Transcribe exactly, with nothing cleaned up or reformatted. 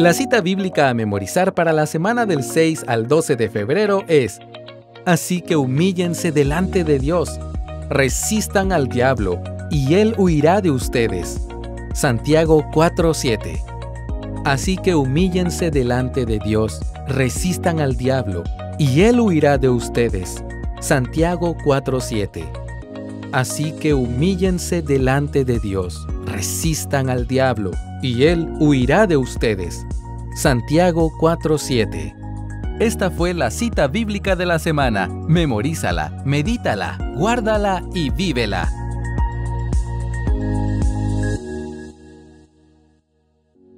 La cita bíblica a memorizar para la semana del seis al doce de febrero es: así que humíllense delante de Dios, resistan al diablo, y él huirá de ustedes. Santiago cuatro siete. Así que humíllense delante de Dios, resistan al diablo, y él huirá de ustedes. Santiago cuatro siete. Así que humíllense delante de Dios, resistan al diablo, y él huirá de ustedes. Santiago cuatro siete. Esta fue la cita bíblica de la semana. Memorízala, medítala, guárdala y vívela.